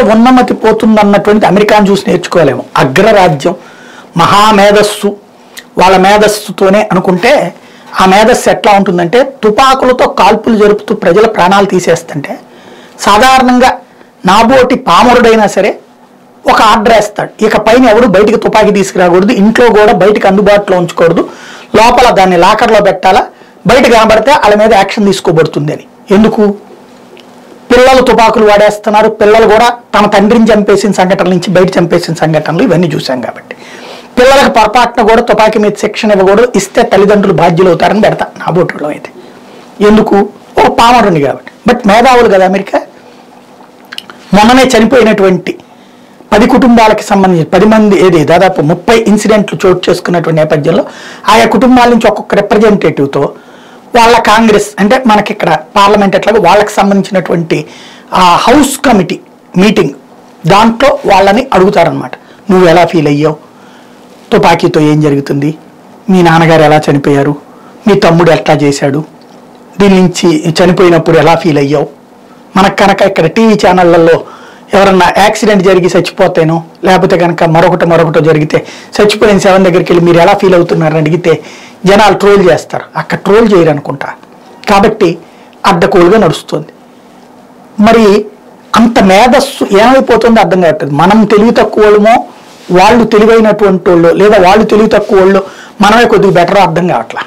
ఎంత ఉన్నమతి పోతుందన్నటువంటి అమెరికాను చూసి నేర్చుకోలేము. అగ్రరాజ్యం మహా మేధస్సు వాళ్ళ మేధస్సుతోనే అనుకుంటే ఆ మేధస్సు ఎట్లా ఉంటుందంటే తుపాకులతో కాల్పులు జరుపుతూ ప్రజల ప్రాణాలు తీసేస్తుంటే సాధారణంగా నాబోటి పామరుడైనా సరే ఒక ఆర్డర్ వేస్తాడు, ఇక పైన ఎవరు బయటికి తుపాకీ తీసుకురాకూడదు, ఇంట్లో కూడా బయటకు అందుబాటులో ఉంచకూడదు, లోపల దాన్ని లాకర్లో పెట్టాలా, బయట కనబడితే వాళ్ళ మీద యాక్షన్ తీసుకోబడుతుంది అని. ఎందుకు? పిల్లలు తుపాకులు వాడేస్తున్నారు, పిల్లలు కూడా తమ తండ్రిని చంపేసిన సంఘటనల నుంచి బయట చంపేసిన సంఘటనలు ఇవన్నీ చూసాం కాబట్టి పిల్లలకు పొరపాటున కూడా తుపాకీ మీద శిక్షణ ఇవ్వకూడదు, ఇస్తే తల్లిదండ్రులు బాధ్యులు అవుతారని పెడతా నా బోట్లో అయితే. ఎందుకు? ఒక పామరుని కాబట్టి. బట్ మేధావులు కదా అమెరికా. మొన్ననే చనిపోయినటువంటి 10 కుటుంబాలకు సంబంధించి 10 మంది ఏది దాదాపు 30 ఇన్సిడెంట్లు చోటు చేసుకున్నటువంటి నేపథ్యంలో ఆయా కుటుంబాల నుంచి ఒక్కొక్క రిప్రజెంటేటివ్తో వాళ్ళ కాంగ్రెస్ అంటే మనకి ఇక్కడ పార్లమెంట్ ఎట్లాగో వాళ్ళకి సంబంధించినటువంటి హౌస్ కమిటీ మీటింగ్ దాంట్లో వాళ్ళని అడుగుతారనమాట, నువ్వు ఎలా ఫీల్ అయ్యావు, తుపాకీతో ఏం జరుగుతుంది, మీ నాన్నగారు ఎలా చనిపోయారు, మీ తమ్ముడు ఎట్లా చేశాడు, దీని నుంచి చనిపోయినప్పుడు ఎలా ఫీల్ అయ్యావు, మనకు కనుక ఇక్కడ టీవీ ఛానళ్ళల్లో ఎవరన్నా యాక్సిడెంట్ జరిగి చచ్చిపోతాను లేకపోతే కనుక మరొకటో జరిగితే చచ్చిపోయిన శవం దగ్గరికి వెళ్ళి మీరు ఎలా ఫీల్ అవుతున్నారని అడిగితే జనాలు ట్రోల్ చేస్తారు. అక్కడ ట్రోల్ చేయరు అనుకుంటా కాబట్టి అడ్డకోలుగా నడుస్తుంది. మరి అంత మేధస్సు ఏమైపోతుందో అర్థం కావట్లేదు. మనం తెలివి తక్కువమో వాళ్ళు తెలివైనటువంటి వాళ్ళు, లేదా వాళ్ళు తెలివి తక్కువ వాళ్ళు, మనమే కొద్దిగా బెటర్ అర్థం కావట్లా.